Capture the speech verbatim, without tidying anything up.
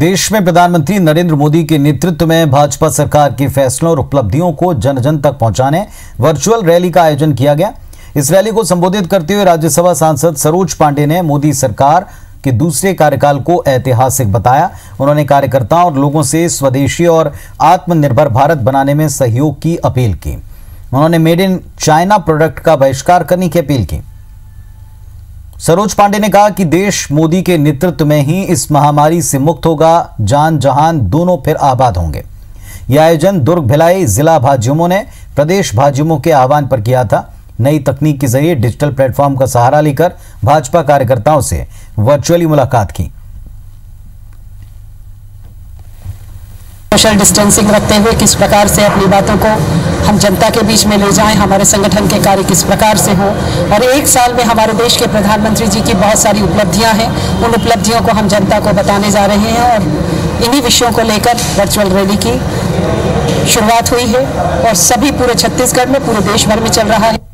देश में प्रधानमंत्री नरेंद्र मोदी के नेतृत्व में भाजपा सरकार के फैसलों और उपलब्धियों को जन जन तक पहुंचाने वर्चुअल रैली का आयोजन किया गया। इस रैली को संबोधित करते हुए राज्यसभा सांसद सरोज पांडे ने मोदी सरकार के दूसरे कार्यकाल को ऐतिहासिक बताया। उन्होंने कार्यकर्ताओं और लोगों से स्वदेशी और आत्मनिर्भर भारत बनाने में सहयोग की अपील की। उन्होंने मेड इन चाइना प्रोडक्ट का बहिष्कार करने की अपील की। सरोज पांडे ने कहा कि देश मोदी के नेतृत्व में ही इस महामारी से मुक्त होगा, जान जहान दोनों फिर आबाद होंगे। यह आयोजन दुर्ग भिलाई जिला भाजयुमो ने प्रदेश भाजयुमो के आह्वान पर किया था। नई तकनीक के जरिए डिजिटल प्लेटफॉर्म का सहारा लेकर भाजपा कार्यकर्ताओं से वर्चुअली मुलाकात की। सोशल डिस्टेंसिंग रखते हुए किस प्रकार से अपनी बातों को हम जनता के बीच में ले जाएं, हमारे संगठन के कार्य किस प्रकार से हो, और एक साल में हमारे देश के प्रधानमंत्री जी की बहुत सारी उपलब्धियां हैं, उन उपलब्धियों को हम जनता को बताने जा रहे हैं। और इन्हीं विषयों को लेकर वर्चुअल रैली की शुरुआत हुई है और सभी पूरे छत्तीसगढ़ में, पूरे देश भर में चल रहा है।